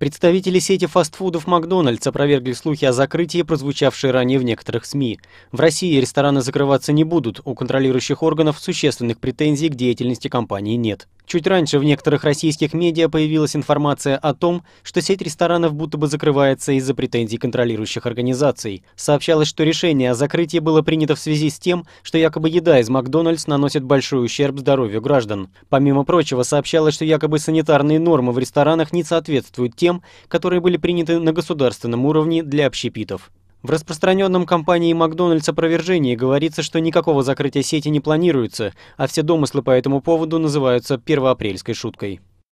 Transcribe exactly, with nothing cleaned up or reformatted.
Представители сети фастфудов «Макдональдс» опровергли слухи о закрытии, прозвучавшие ранее в некоторых СМИ. В России рестораны закрываться не будут, у контролирующих органов существенных претензий к деятельности компании нет. Чуть раньше в некоторых российских медиа появилась информация о том, что сеть ресторанов будто бы закрывается из-за претензий контролирующих организаций. Сообщалось, что решение о закрытии было принято в связи с тем, что якобы еда из «Макдональдс» наносит большой ущерб здоровью граждан. Помимо прочего, сообщалось, что якобы санитарные нормы в ресторанах не соответствуют тем, которые были приняты на государственном уровне для общепитов. В распространенном компанией «Макдональдс» опровержении говорится, что никакого закрытия сети не планируется, а все домыслы по этому поводу называются первоапрельской шуткой.